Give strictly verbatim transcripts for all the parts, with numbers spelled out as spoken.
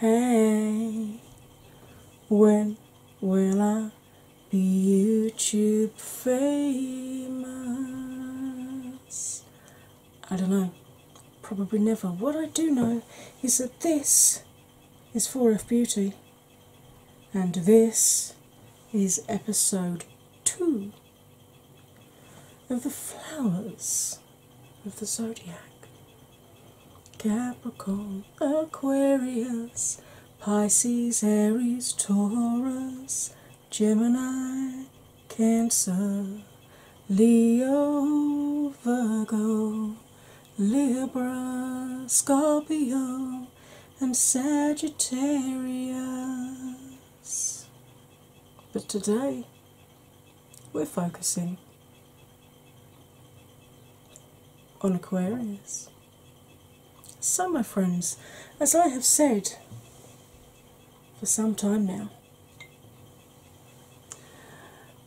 Hey, when will I be YouTube famous? I don't know, probably never. What I do know is that this is four F Beauty and this is episode two of the Flowers of the Zodiac. Capricorn, Aquarius, Pisces, Aries, Taurus, Gemini, Cancer, Leo, Virgo, Libra, Scorpio, and Sagittarius. But today, we're focusing on Aquarius. So, my friends, as I have said for some time now,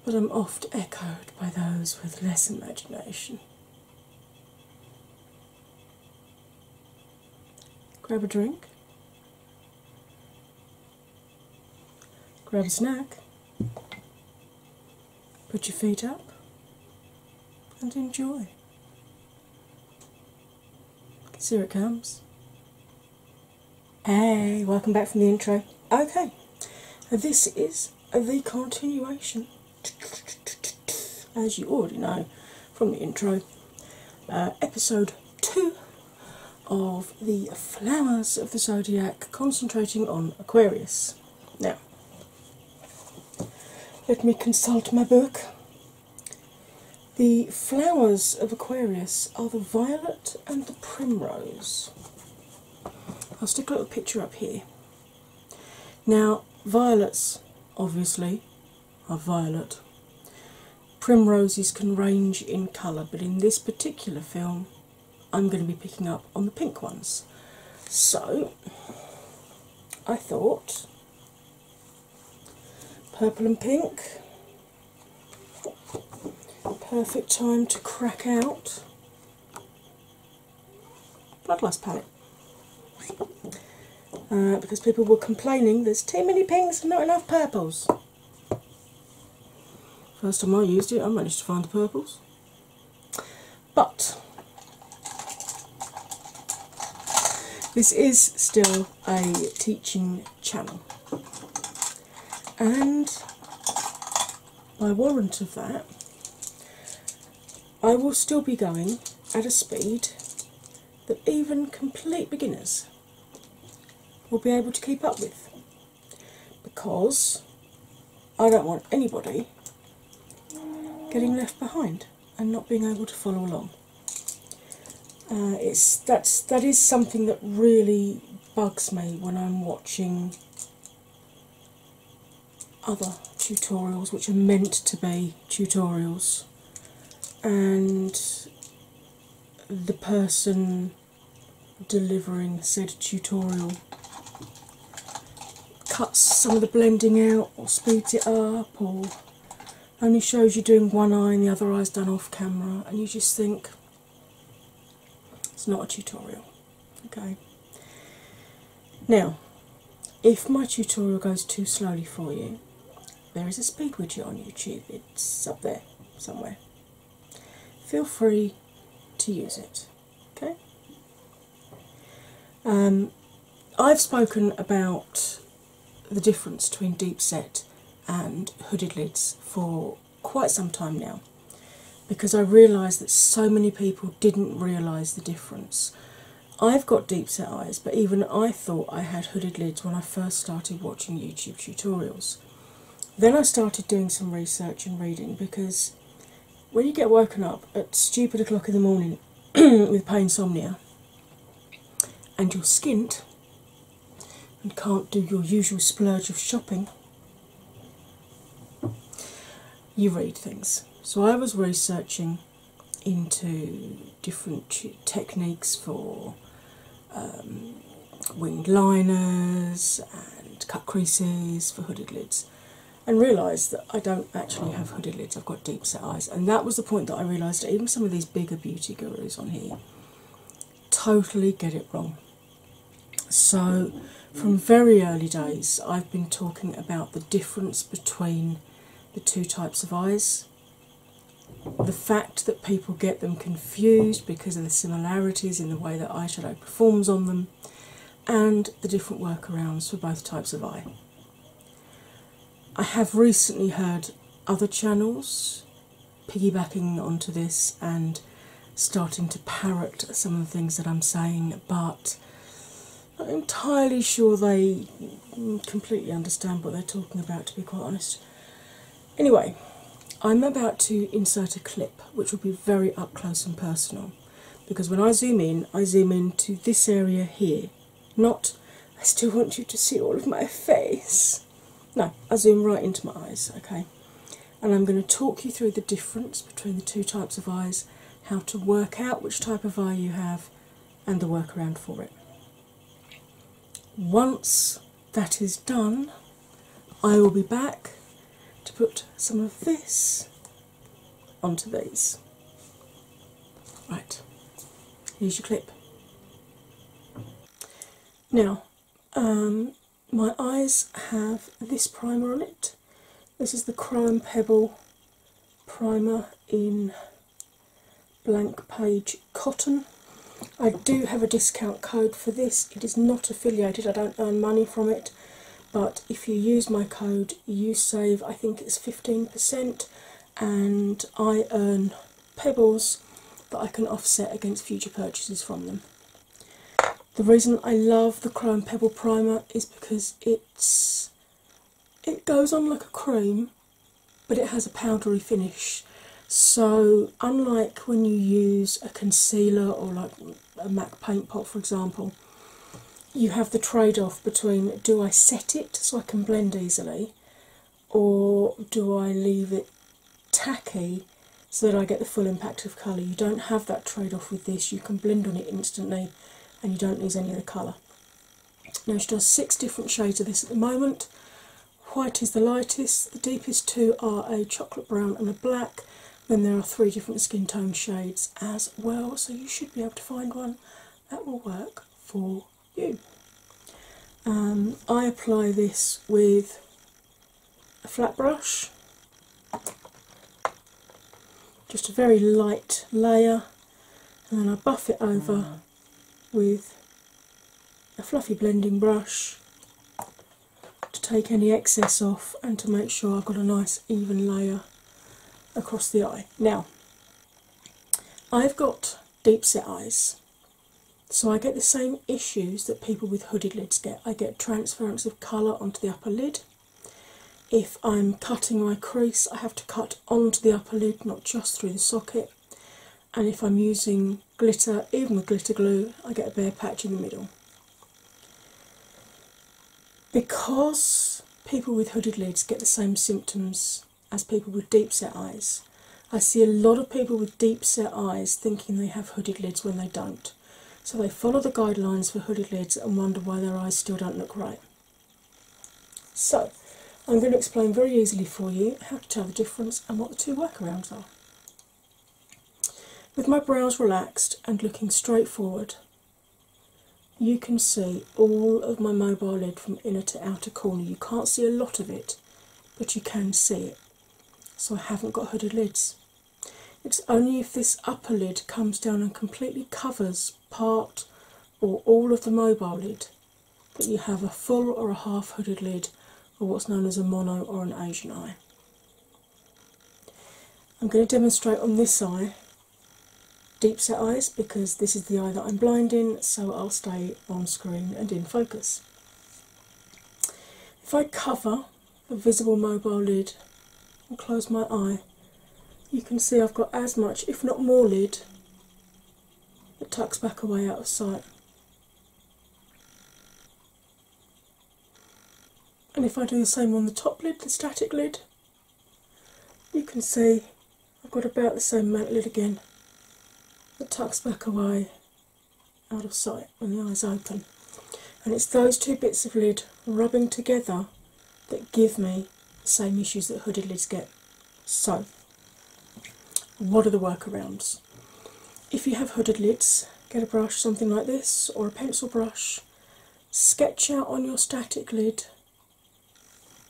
but I'm oft echoed by those with less imagination, grab a drink, grab a snack, put your feet up and enjoy. Here it comes. Hey, welcome back from the intro. Okay, this is the continuation, as you already know from the intro, uh, episode two of the Flowers of the Zodiac, concentrating on Aquarius. Now, let me consult my book. The flowers of Aquarius are the violet and the primrose. I'll stick a little picture up here. Now, violets, obviously, are violet. Primroses can range in colour, but in this particular film, I'm going to be picking up on the pink ones. So, I thought purple and pink. Perfect time to crack out Bloodlust palette, uh, because people were complaining there's too many pinks and not enough purples. First time I used it, I managed to find the purples, but this is still a teaching channel, and by warrant of that, I will still be going at a speed that even complete beginners will be able to keep up with, because I don't want anybody getting left behind and not being able to follow along. Uh, it's that's that is something that really bugs me when I'm watching other tutorials which are meant to be tutorials, and the person delivering said tutorial cuts some of the blending out or speeds it up or only shows you doing one eye and the other eye's done off camera, and you just think it's not a tutorial. Okay, now if my tutorial goes too slowly for you, there is a speed widget on YouTube, it's up there somewhere. Feel free to use it, okay? Um, I've spoken about the difference between deep set and hooded lids for quite some time now, because I realised that so many people didn't realise the difference. I've got deep set eyes, but even I thought I had hooded lids when I first started watching YouTube tutorials. Then I started doing some research and reading, because when you get woken up at stupid o'clock in the morning with painsomnia and you're skint and can't do your usual splurge of shopping, you read things. So I was researching into different techniques for um, winged liners and cut creases for hooded lids, and realised that I don't actually have hooded lids, I've got deep set eyes. And that was the point that I realised that even some of these bigger beauty gurus on here totally get it wrong. So From very early days, I've been talking about the difference between the two types of eyes. The fact that people get them confused because of the similarities in the way that eyeshadow performs on them, and the different workarounds for both types of eye. I have recently heard other channels piggybacking onto this and starting to parrot some of the things that I'm saying, but I'm not entirely sure they completely understand what they're talking about, to be quite honest. Anyway, I'm about to insert a clip which will be very up close and personal, because when I zoom in, I zoom into this area here. Not, I still want you to see all of my face. No, I zoom right into my eyes, okay? And I'm going to talk you through the difference between the two types of eyes, how to work out which type of eye you have, and the workaround for it. Once that is done, I will be back to put some of this onto these. Right, here's your clip. Now, um, my eyes have this primer on it. This is the Chrome Pebble Primer in Blank Page Cotton. I do have a discount code for this. It is not affiliated, I don't earn money from it, but if you use my code, you save, I think it's fifteen percent, and I earn pebbles that I can offset against future purchases from them. The reason I love the Chrome Pebble Primer is because it's it goes on like a cream, but it has a powdery finish. So unlike when you use a concealer or like a MAC Paint Pot, for example, you have the trade-off between, do I set it so I can blend easily, or do I leave it tacky so that I get the full impact of colour? You don't have that trade-off with this. You can blend on it instantly, and you don't lose any of the colour. Now, she does six different shades of this at the moment. White is the lightest, the deepest two are a chocolate brown and a black, then there are three different skin tone shades as well, so you should be able to find one that will work for you. Um, I apply this with a flat brush, just a very light layer, and then I buff it over with a fluffy blending brush to take any excess off and to make sure I've got a nice even layer across the eye. Now, I've got deep set eyes, so I get the same issues that people with hooded lids get. I get transference of colour onto the upper lid. If I'm cutting my crease, I have to cut onto the upper lid, not just through the socket. And if I'm using glitter, even with glitter glue, I get a bare patch in the middle. Because people with hooded lids get the same symptoms as people with deep set eyes, I see a lot of people with deep set eyes thinking they have hooded lids when they don't. So they follow the guidelines for hooded lids and wonder why their eyes still don't look right. So I'm going to explain very easily for you how to tell the difference and what the two workarounds are. With my brows relaxed and looking straight forward, you can see all of my mobile lid from inner to outer corner. You can't see a lot of it, but you can see it. So I haven't got hooded lids. It's only if this upper lid comes down and completely covers part or all of the mobile lid that you have a full or a half hooded lid, or what's known as a mono or an Asian eye. I'm going to demonstrate on this eye deep set eyes, because this is the eye that I'm blind in, so I'll stay on screen and in focus. If I cover the visible mobile lid and close my eye, you can see I've got as much, if not more, lid that tucks back away out of sight. And if I do the same on the top lid, the static lid, you can see I've got about the same amount of lid again. It tucks back away out of sight when the eyes open, and it's those two bits of lid rubbing together that give me the same issues that hooded lids get. So what are the workarounds? If you have hooded lids, get a brush something like this or a pencil brush sketch out on your static lid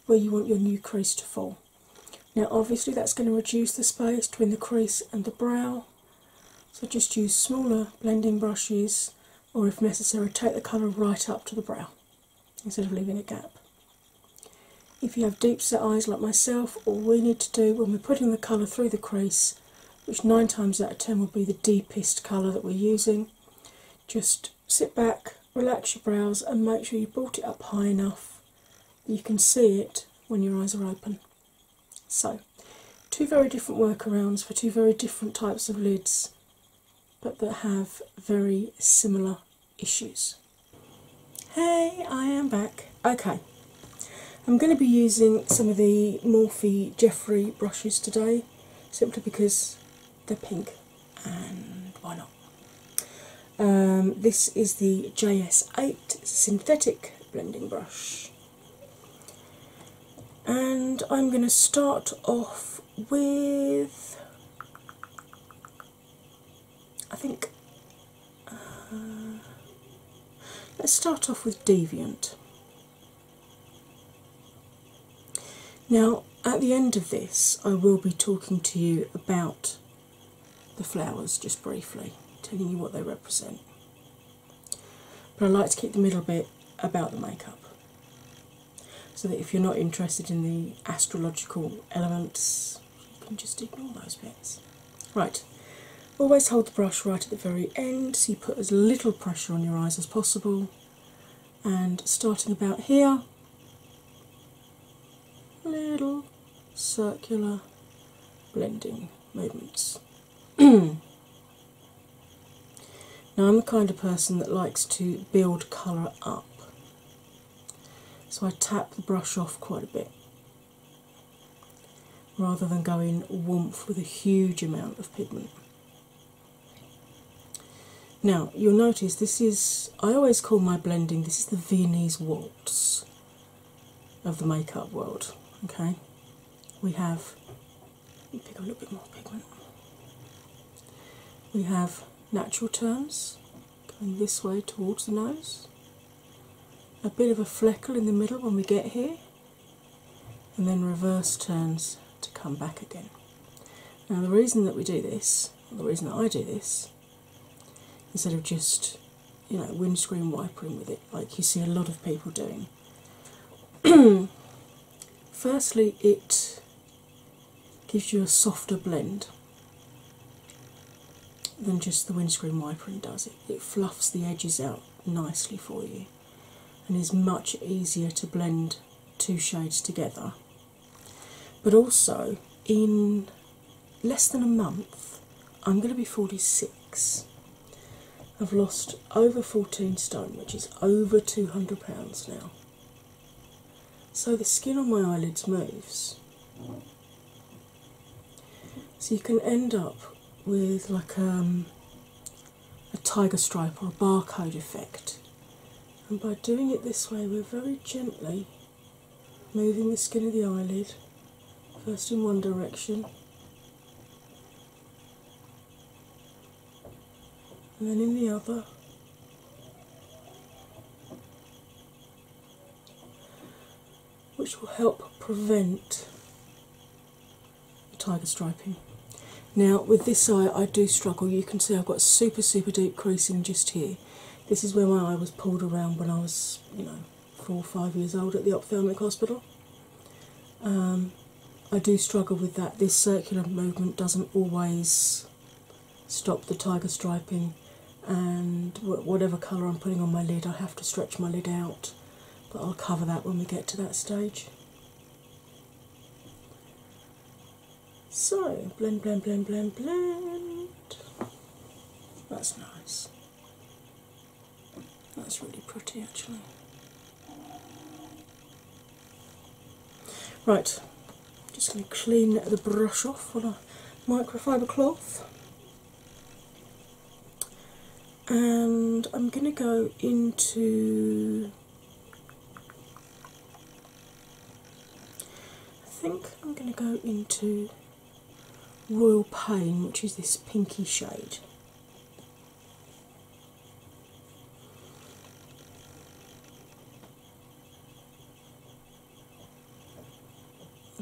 where you want your new crease to fall. Now obviously that's going to reduce the space between the crease and the brow, so just use smaller blending brushes, or if necessary take the colour right up to the brow instead of leaving a gap. If you have deep set eyes like myself, all we need to do when we're putting the colour through the crease, which nine times out of ten will be the deepest colour that we're using, just sit back, relax your brows and make sure you brought it up high enough that you can see it when your eyes are open. So, two very different workarounds for two very different types of lids, but that have very similar issues. Hey, I am back. Okay, I'm going to be using some of the Morphe Jeffree brushes today, simply because they're pink and why not. Um, this is the J S eight synthetic blending brush, and I'm going to start off with, I think, uh, let's start off with Deviant. Now at the end of this I will be talking to you about the flowers just briefly, telling you what they represent. But I like to keep the middle bit about the makeup, so that if you're not interested in the astrological elements, you can just ignore those bits. Right, always hold the brush right at the very end so you put as little pressure on your eyes as possible, and starting about here, little circular blending movements. Now I'm the kind of person that likes to build colour up, so I tap the brush off quite a bit rather than going woomph with a huge amount of pigment. Now you'll notice this is, I always call my blending, this is the Viennese waltz of the makeup world. Okay, we have, let me pick a little bit more pigment, we have natural turns going this way towards the nose, a bit of a fleckle in the middle when we get here, and then reverse turns to come back again. Now the reason that we do this, or the reason that I do this, instead of just, you know, windscreen wipering with it like you see a lot of people doing, firstly it gives you a softer blend than just the windscreen wipering does. It it fluffs the edges out nicely for you and is much easier to blend two shades together. But also, in less than a month I'm going to be forty-six. I've lost over fourteen stone, which is over two hundred pounds now, so the skin on my eyelids moves, so you can end up with like um, a tiger stripe or a barcode effect, and by doing it this way we're very gently moving the skin of the eyelid first in one direction and then in the other, which will help prevent the tiger striping. Now with this eye I do struggle. You can see I've got super super deep creasing just here. This is where my eye was pulled around when I was, you know, four or five years old at the ophthalmic hospital. Um, I do struggle with that. This circular movement doesn't always stop the tiger striping, and whatever colour I'm putting on my lid I have to stretch my lid out, but I'll cover that when we get to that stage. So, blend, blend, blend, blend, blend. That's nice. That's really pretty actually. Right, just going to clean the brush off on a microfiber cloth. And I'm going to go into, I think I'm going to go into Royal Pain, which is this pinky shade.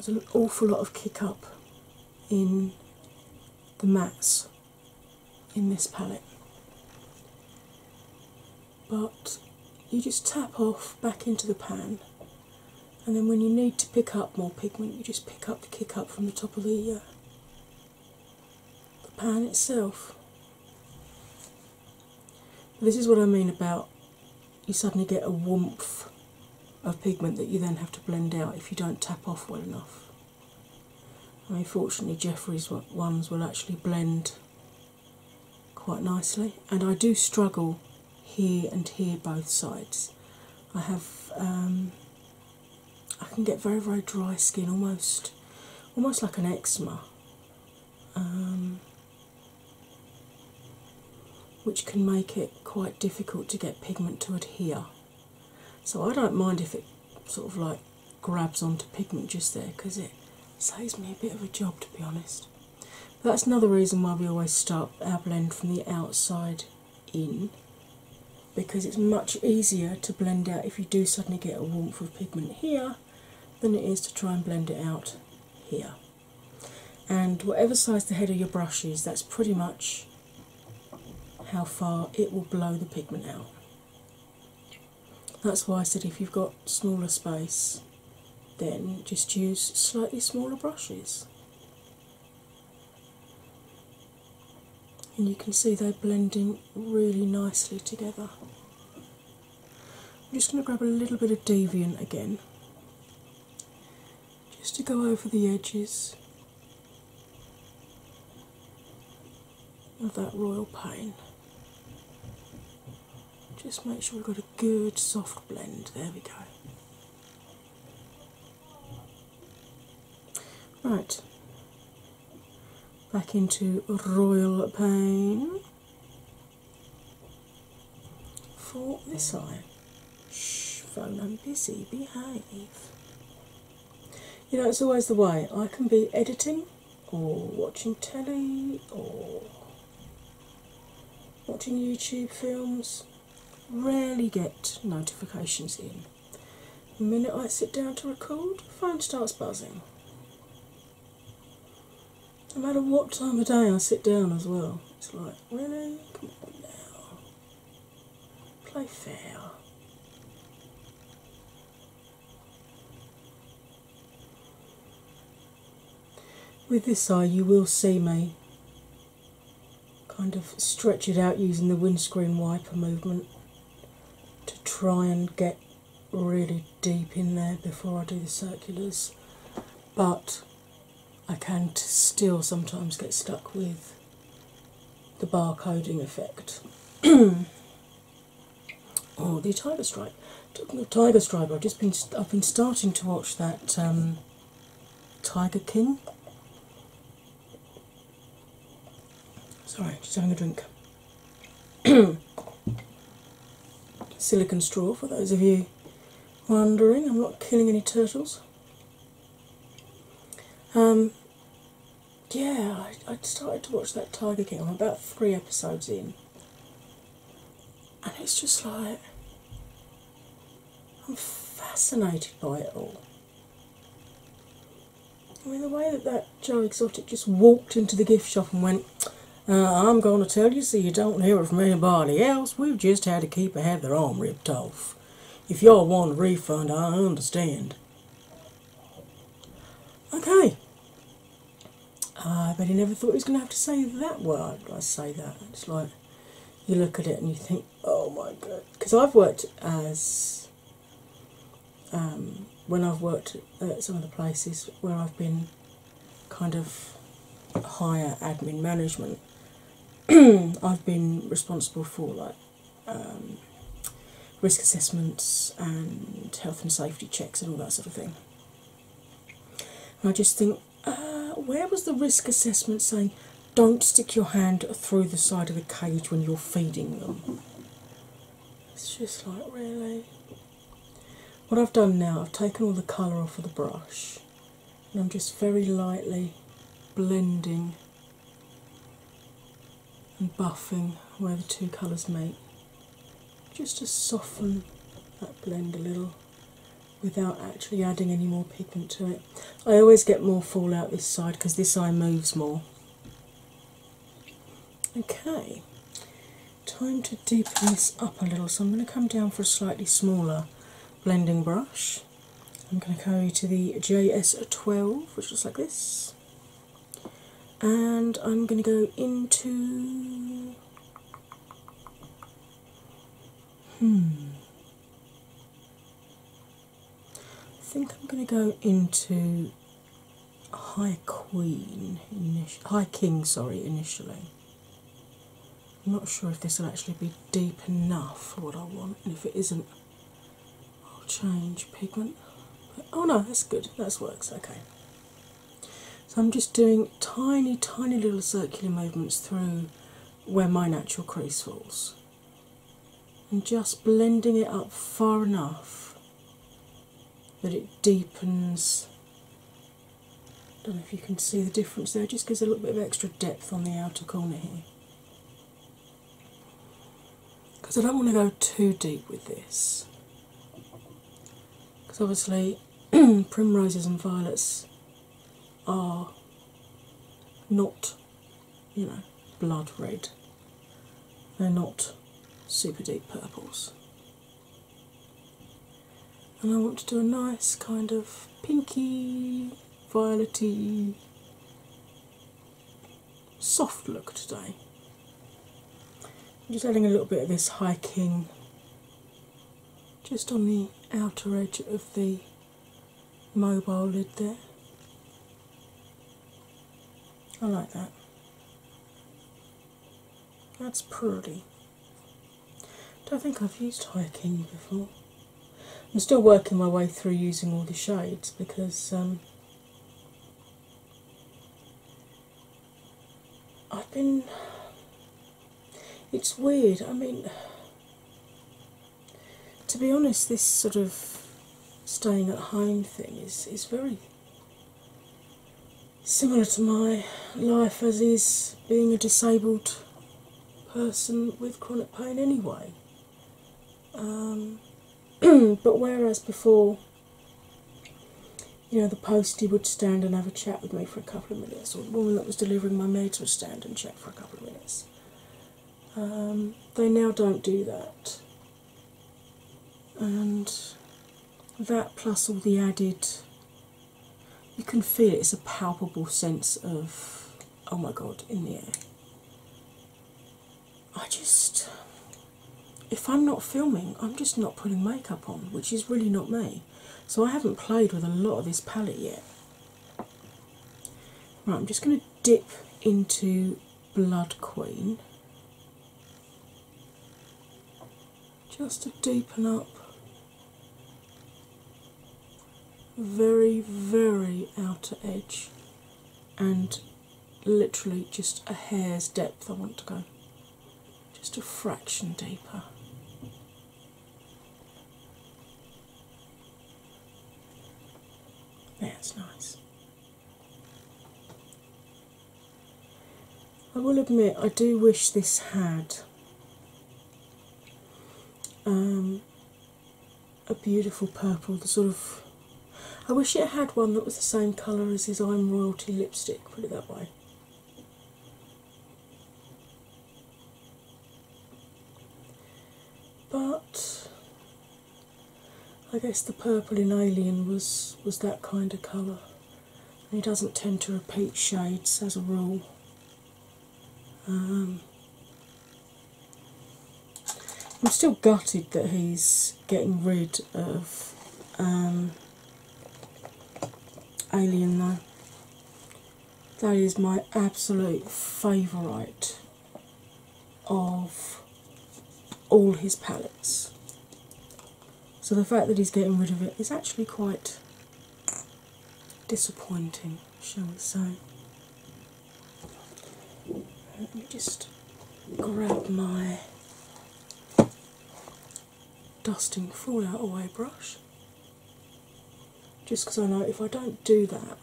There's an awful lot of kick up in the mattes in this palette, but you just tap off back into the pan, and then when you need to pick up more pigment, you just pick up the kick up from the top of the, uh, the pan itself. This is what I mean about you suddenly get a warmth of pigment that you then have to blend out if you don't tap off well enough. I mean, fortunately Jeffree's ones will actually blend quite nicely, and I do struggle here and here, both sides. I have, um, I can get very very dry skin, almost almost like an eczema, um, which can make it quite difficult to get pigment to adhere. So I don't mind if it sort of like grabs onto pigment just there, because it saves me a bit of a job, to be honest. But that's another reason why we always start our blend from the outside in, because it's much easier to blend out if you do suddenly get a warmth of pigment here than it is to try and blend it out here. And whatever size the head of your brush is, that's pretty much how far it will blow the pigment out. That's why I said if you've got smaller space, then just use slightly smaller brushes. And you can see they're blending really nicely together. I'm just going to grab a little bit of Deviant again, just to go over the edges of that Royal Pain. Just make sure we've got a good soft blend. There we go. Right, back into Royal Pain for this eye. Shh, phone, I'm busy, behave. You know, it's always the way. I can be editing or watching telly or watching YouTube films. Rarely get notifications in. The minute I sit down to record, the phone starts buzzing. No matter what time of day I sit down as well. It's like, really? Come on now. Play fair. With this eye, you will see me kind of stretch it out using the windscreen wiper movement. Try and get really deep in there before I do the circulars, but I can still sometimes get stuck with the barcoding effect or the tiger stripe. Talking of tiger stripe, I've just been I've been starting to watch that um, Tiger King. Sorry, just having a drink. Silicon straw, for those of you wondering. I'm not killing any turtles. Um, yeah, I, I started to watch that Tiger King. I'm about three episodes in, and it's just like, I'm fascinated by it all. I mean, the way that that Joe Exotic just walked into the gift shop and went, Uh, I'm going to tell you so you don't hear it from anybody else. We've just had a keeper have their arm ripped off. If y'all want a refund, I understand. Okay. I bet he never thought he was going to have to say that word. I say that. It's like, you look at it and you think, oh my God. Because I've worked as, um, when I've worked at some of the places where I've been kind of higher admin management, I've been responsible for like um, risk assessments and health and safety checks and all that sort of thing. And I just think, uh, where was the risk assessment saying don't stick your hand through the side of the cage when you're feeding them? It's just like, really? What I've done now, I've taken all the colour off of the brush, and I'm just very lightly blending and buffing where the two colours meet, just to soften that blend a little without actually adding any more pigment to it. I always get more fallout this side because this eye moves more. Okay, time to deepen this up a little, so I'm going to come down for a slightly smaller blending brush. I'm going to go to the J S twelve, which looks like this, and I'm going to go into... Hmm. I think I'm going to go into High Queen, High King, sorry, initially. I'm not sure if this will actually be deep enough for what I want, and if it isn't, I'll change pigment. But, oh no, that's good, that works, okay. So I'm just doing tiny, tiny little circular movements through where my natural crease falls. And just blending it up far enough that it deepens. I don't know if you can see the difference there, it just gives a little bit of extra depth on the outer corner here. Because I don't want to go too deep with this. Because obviously primroses and violets are not, you know, blood red. They're not super deep purples, and I want to do a nice kind of pinky, violety, soft look today. I'm just adding a little bit of this High King just on the outer edge of the mobile lid there. I like that. That's pretty. I think I've used High King before. I'm still working my way through using all the shades because um, I've been... It's weird, I mean, to be honest, this sort of staying at home thing is, is very similar to my life as is being a disabled person with chronic pain anyway. Um, but whereas before, you know, the postie would stand and have a chat with me for a couple of minutes, or the woman that was delivering my meds would stand and chat for a couple of minutes, um, they now don't do that. And that plus all the added, you can feel it, it's a palpable sense of, oh my god, in the air. I just... If I'm not filming, I'm just not putting makeup on, which is really not me. So I haven't played with a lot of this palette yet. Right, I'm just going to dip into Blood Queen. Just to deepen up very, very outer edge and literally just a hair's depth I want to go. Just a fraction deeper. That's nice. I will admit, I do wish this had um, a beautiful purple, the sort of... I wish it had one that was the same colour as his Iron Royalty lipstick, put it that way. But I guess the purple in Alien was, was that kind of colour, and he doesn't tend to repeat shades as a rule. Um, I'm still gutted that he's getting rid of um, Alien though. That is my absolute favourite of all his palettes. So the fact that he's getting rid of it is actually quite disappointing, shall we say. Let me just grab my dusting fallout away brush. Just because I know if I don't do that,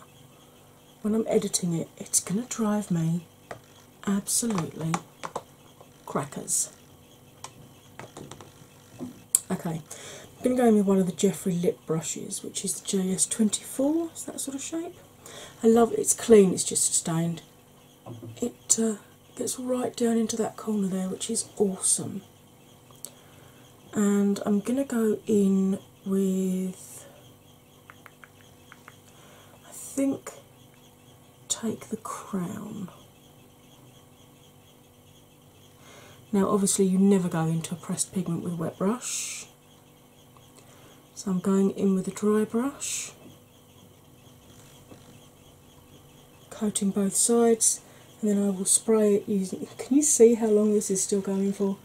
when I'm editing it, it's going to drive me absolutely crackers. Okay, I'm going to go in with one of the Jeffree lip brushes, which is the J S twenty-four, it's that sort of shape. I love it, it's clean, it's just stained. It uh, gets right down into that corner there, which is awesome. And I'm going to go in with, I think, Take the Crown. Now obviously you never go into a pressed pigment with a wet brush, so I'm going in with a dry brush, coating both sides, and then I will spray it using... Can you see how long this is still going for?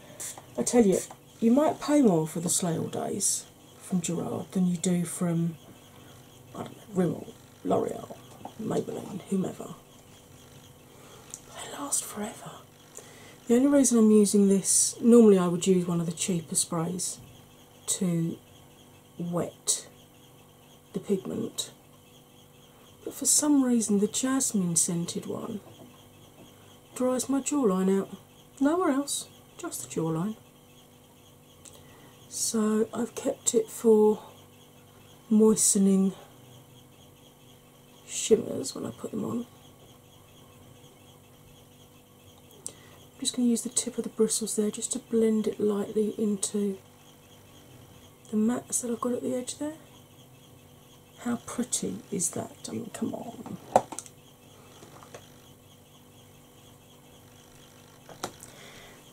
I tell you, you might pay more for the Slay All Days from Girard than you do from, I don't know, Rimmel, L'Oreal, Maybelline, whomever. They last forever. The only reason I'm using this, normally I would use one of the cheaper sprays to wet the pigment, but for some reason the jasmine scented one dries my jawline out. Nowhere else, just the jawline. So I've kept it for moistening shimmers when I put them on. I'm just going to use the tip of the bristles there just to blend it lightly into the mats that I've got at the edge there. How pretty is that? I mean, come on.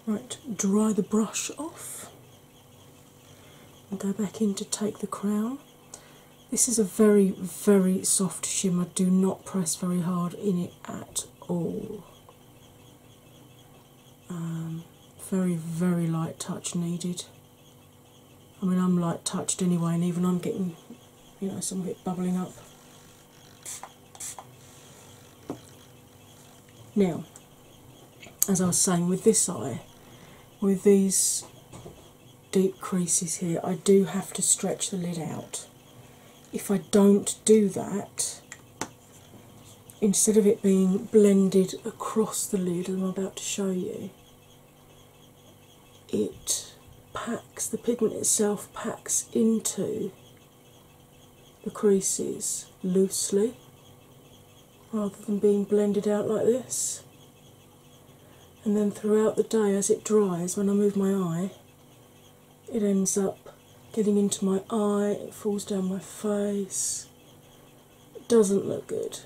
Right, dry the brush off and go back in to Take the Crown. This is a very, very soft shimmer. Do not press very hard in it at all. Um, very, very light touch needed. I mean, I'm light touched anyway, and even I'm getting, you know, some of it bubbling up. Now, as I was saying, with this eye, with these deep creases here, I do have to stretch the lid out. If I don't do that, instead of it being blended across the lid, as I'm about to show you, it packs, the pigment itself packs into the creases loosely rather than being blended out like this. And then throughout the day, as it dries, when I move my eye, it ends up getting into my eye, it falls down my face. It doesn't look good,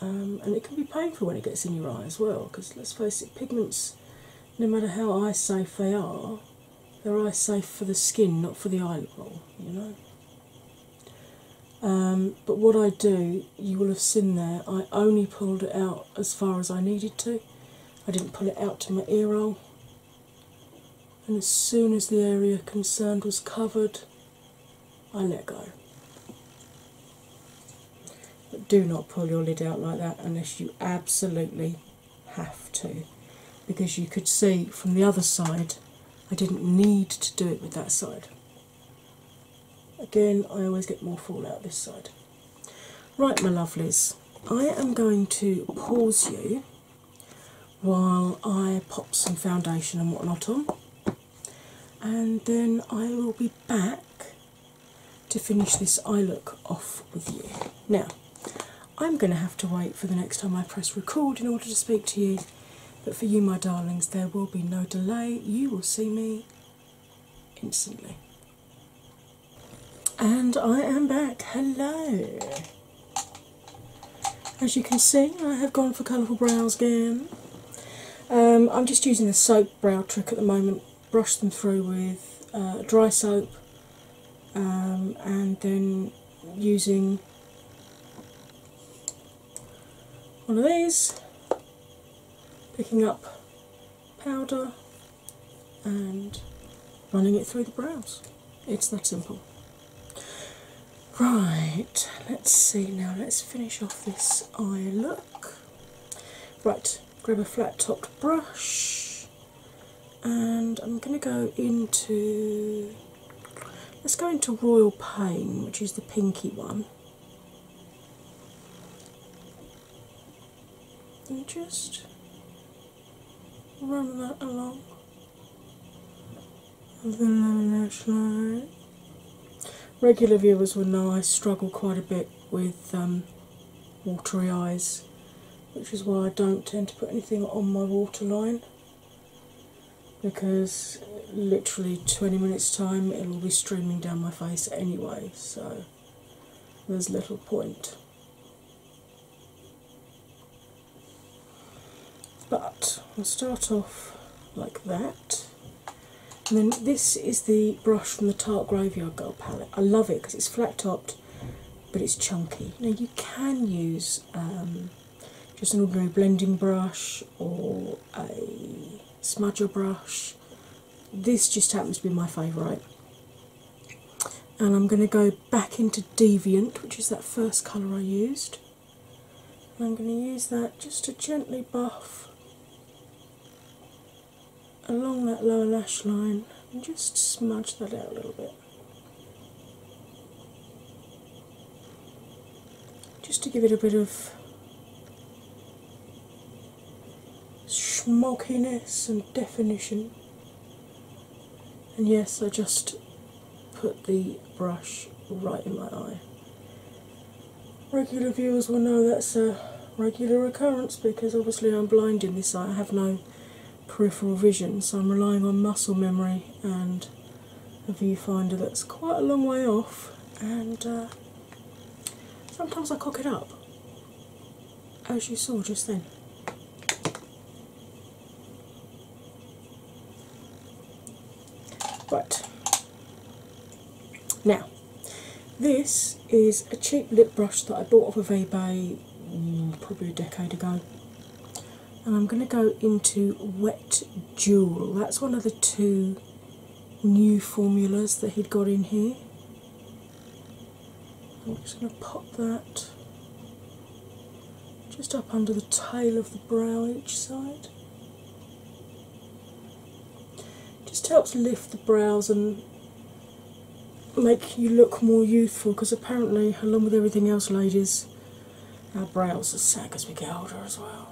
um, and it can be painful when it gets in your eye as well, because let's face it, pigments, no matter how eye safe they are, they're eye safe for the skin, not for the eyeball, you know. Um, but what I do, you will have seen there, I only pulled it out as far as I needed to. I didn't pull it out to my ear roll. And as soon as the area concerned was covered, I let go. But do not pull your lid out like that unless you absolutely have to, because you could see from the other side, I didn't need to do it with that side. Again, I always get more fallout this side. Right, my lovelies, I am going to pause you while I pop some foundation and whatnot on, and then I will be back to finish this eye look off with you. Now, I'm going to have to wait for the next time I press record in order to speak to you, but for you, my darlings, there will be no delay. You will see me instantly. And I am back. Hello. As you can see, I have gone for colourful brows again. Um, I'm just using the soap brow trick at the moment. Brush them through with uh, dry soap, um, and then using one of these, picking up powder and running it through the brows. It's that simple. Right, let's see now, let's finish off this eye look. Right, grab a flat topped brush, and I'm going to go into, let's go into Royal Pain, which is the pinky one. And just run that along And then the lash line. Regular viewers will know I struggle quite a bit with um, watery eyes, which is why I don't tend to put anything on my waterline, because literally twenty minutes time it will be streaming down my face anyway, so there's little point. But I'll start off like that. And then this is the brush from the Tarte Graveyard Girl palette. I love it because it's flat topped but it's chunky. Now you can use um, just an ordinary blending brush or a smudger brush. This just happens to be my favourite. And I'm going to go back into Deviant, which is that first colour I used. And I'm going to use that just to gently buff along that lower lash line and just smudge that out a little bit, just to give it a bit of schmogginess and definition. And yes, I just put the brush right in my eye. Regular viewers will know that's a regular occurrence because obviously I'm blind in this eye. I have no peripheral vision, so I'm relying on muscle memory and a viewfinder that's quite a long way off, and uh, sometimes I cock it up, as you saw just then. Right. Now, this is a cheap lip brush that I bought off of eBay mm, probably a decade ago. And I'm going to go into Wet Jewel. That's one of the two new formulas that he'd got in here. I'm just going to pop that just up under the tail of the brow each side. Just helps lift the brows and make you look more youthful, because apparently, along with everything else, ladies, our brows are sag as we get older as well.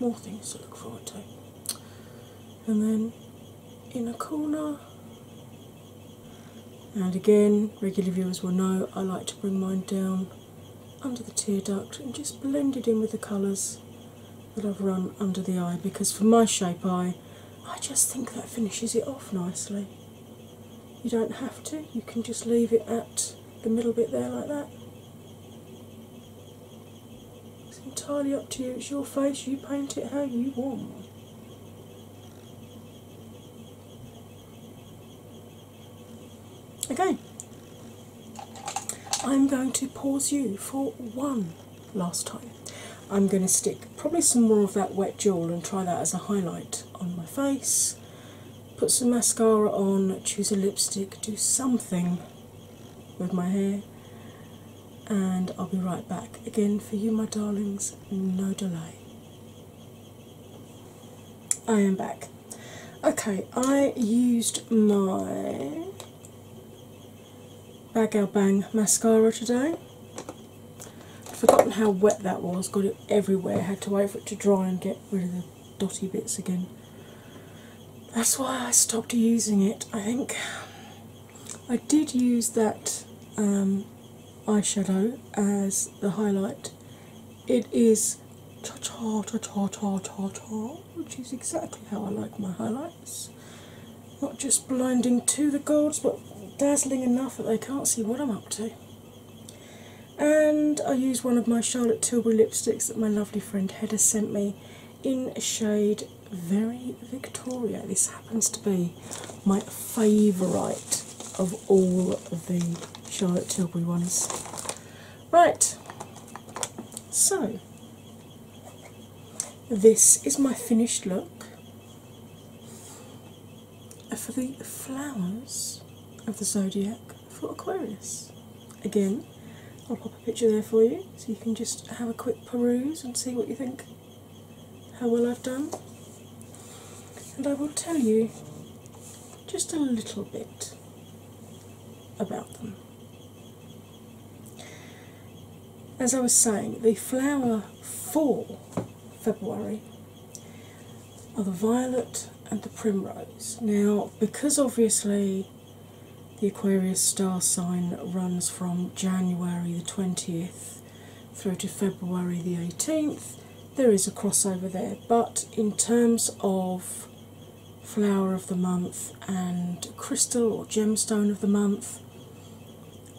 More things to look forward to. And then in a corner, and again, regular viewers will know I like to bring mine down under the tear duct and just blend it in with the colours that I've run under the eye, because for my shape eye, I just think that finishes it off nicely. You don't have to, you can just leave it at the middle bit there like that. Entirely up to you, it's your face, you paint it how you want. Okay, I'm going to pause you for one last time. I'm going to stick probably some more of that Wet Jewel and try that as a highlight on my face, put some mascara on, choose a lipstick, do something with my hair. And I'll be right back again for you, my darlings, no delay. I am back. Okay, I used my Bad Gal Bang mascara today. I'd forgotten how wet that was, got it everywhere, had to wait for it to dry and get rid of the dotty bits again. That's why I stopped using it, I think. I did use that um, eyeshadow as the highlight. It is ta ta ta ta ta ta ta, which is exactly how I like my highlights. Not just blinding to the golds, but dazzling enough that they can't see what I'm up to. And I used one of my Charlotte Tilbury lipsticks that my lovely friend Hedda sent me in shade Very Victoria. This happens to be my favourite of all of the Charlotte Tilbury ones. Right, so this is my finished look for the Flowers of the Zodiac for Aquarius. Again, I'll pop a picture there for you so you can just have a quick peruse and see what you think, how well I've done. And I will tell you just a little bit about them. As I was saying, the flower for February are the violet and the Primrose. Now, because obviously the Aquarius star sign runs from January the twentieth through to February the eighteenth, there is a crossover there, but in terms of flower of the month and crystal or gemstone of the month,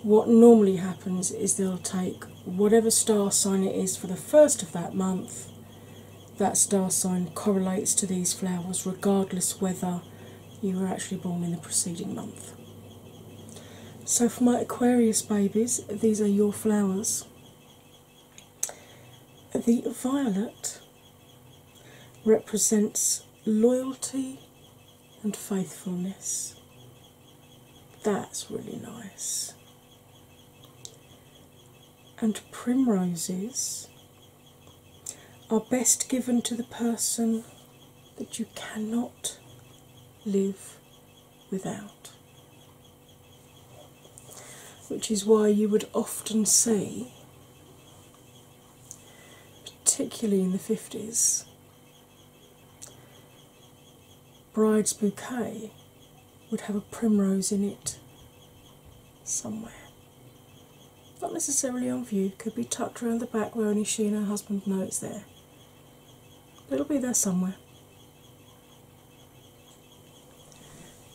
what normally happens is they'll take whatever star sign it is for the first of that month. That star sign correlates to these flowers regardless whether you were actually born in the preceding month. So for my Aquarius babies, these are your flowers. The violet represents loyalty and faithfulness. That's really nice. And primroses are best given to the person that you cannot live without. Which is why you would often see, particularly in the fifties, bride's bouquet would have a primrose in it somewhere. Not necessarily on view, could be tucked around the back where only she and her husband know it's there. But it'll be there somewhere.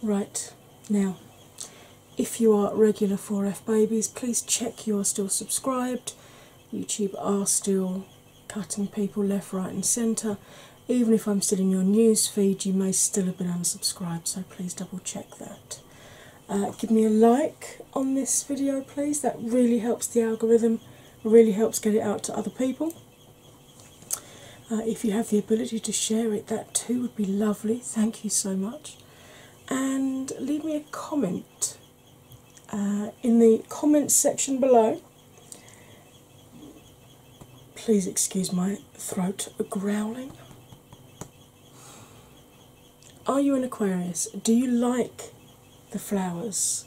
Right, now, if you are regular four F babies, please check you are still subscribed. YouTube are still cutting people left, right and centre. Even if I'm still in your news feed, you may still have been unsubscribed, so please double check that. Uh, give me a like on this video, please. That really helps the algorithm, really helps get it out to other people. Uh, if you have the ability to share it, that too would be lovely. Thank you so much. And leave me a comment uh, in the comments section below. Please excuse my throat growling. Are you an Aquarius? Do you like the flowers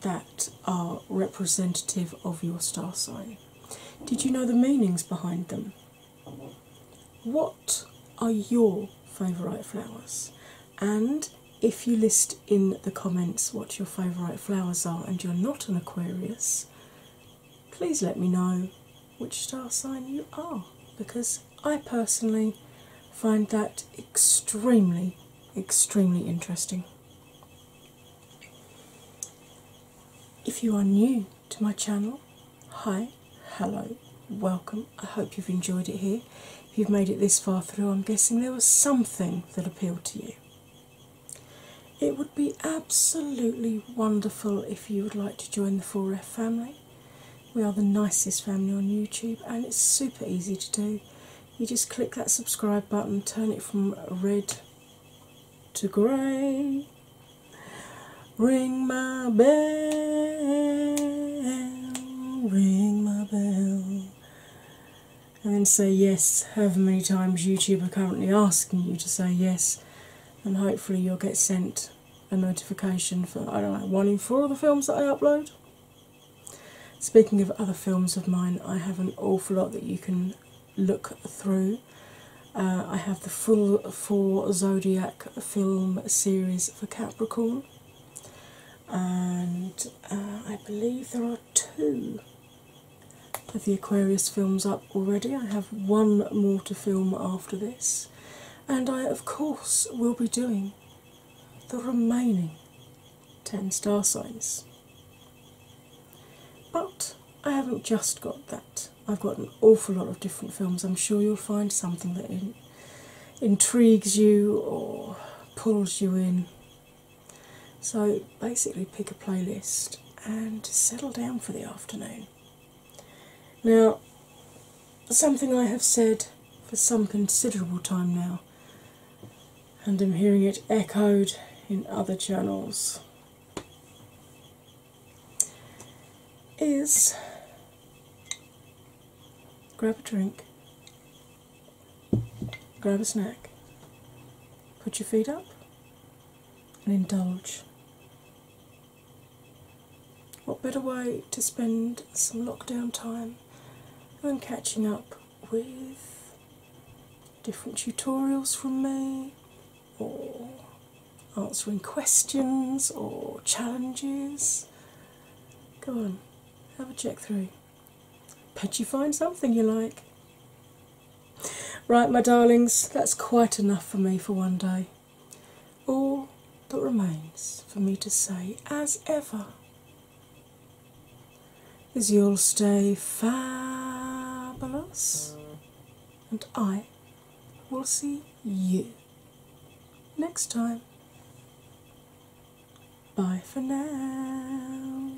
that are representative of your star sign? Did you know the meanings behind them? What are your favourite flowers? And if you list in the comments what your favourite flowers are and you're not an Aquarius, please let me know which star sign you are, because I personally find that extremely, extremely interesting. If you are new to my channel, hi, hello, welcome. I hope you've enjoyed it here. If you've made it this far through, I'm guessing there was something that appealed to you. It would be absolutely wonderful if you would like to join the four F family. We are the nicest family on YouTube and it's super easy to do. You just click that subscribe button, turn it from red to grey. Ring my bell, ring my bell. And then say yes, however many times YouTube are currently asking you to say yes. And hopefully you'll get sent a notification for, I don't know, one in four of the films that I upload. Speaking of other films of mine, I have an awful lot that you can look through. Uh, I have the full four Zodiac film series for Capricorn, and uh, I believe there are two of the Aquarius films up already. I have one more to film after this, and I of course will be doing the remaining ten star signs. But I haven't just got that. I've got an awful lot of different films. I'm sure you'll find something that in, intrigues you or pulls you in. So basically pick a playlist and settle down for the afternoon. Now, something I have said for some considerable time now, and I'm hearing it echoed in other channels, is grab a drink, grab a snack, put your feet up and indulge. What better way to spend some lockdown time than catching up with different tutorials from me, or answering questions or challenges. Go on, have a check through. Bet you find something you like. Right, my darlings, that's quite enough for me for one day. All that remains for me to say, as ever, is you'll stay fabulous, and I will see you next time. Bye for now.